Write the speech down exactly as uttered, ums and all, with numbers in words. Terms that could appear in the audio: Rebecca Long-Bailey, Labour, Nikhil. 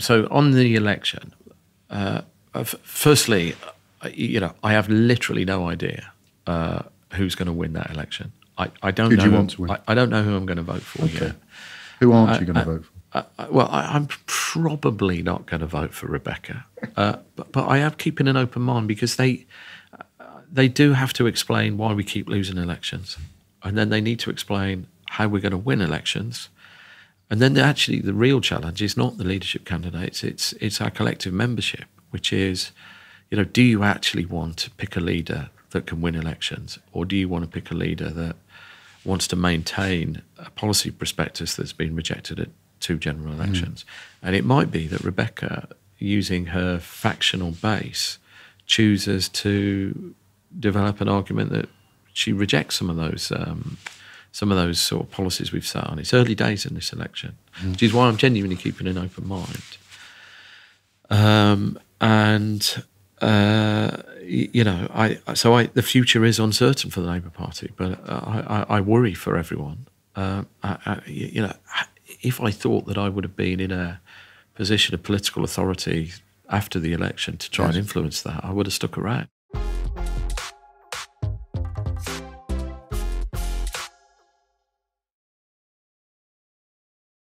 So on the election, uh, firstly, you know, I have literally no idea uh, who's going to win that election. I, I don't who know. Do you want to win? I, I don't know who I'm going to vote for. Okay. Yet. Who aren't I, you going to vote for? I, I, well, I, I'm probably not going to vote for Rebecca, uh, but, but I am keeping an open mind, because they uh, they do have to explain why we keep losing elections, and then they need to explain how we're going to win elections. And then actually the real challenge is not the leadership candidates, it's it's our collective membership, which is, you know, do you actually want to pick a leader that can win elections, or do you want to pick a leader that wants to maintain a policy prospectus that's been rejected at two general elections? Mm. And it might be that Rebecca, using her factional base, chooses to develop an argument that she rejects some of those um some of those sort of policies we've set on. It's early days in this election, mm. which is why I'm genuinely keeping an open mind. Um, and, uh, you know, I so I, the future is uncertain for the Labour Party, but I, I, I worry for everyone. Uh, I, I, you know, if I thought that I would have been in a position of political authority after the election to try yes. and influence that, I would have stuck around.